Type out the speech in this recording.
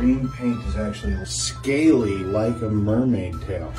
green paint is actually scaly like a mermaid tail.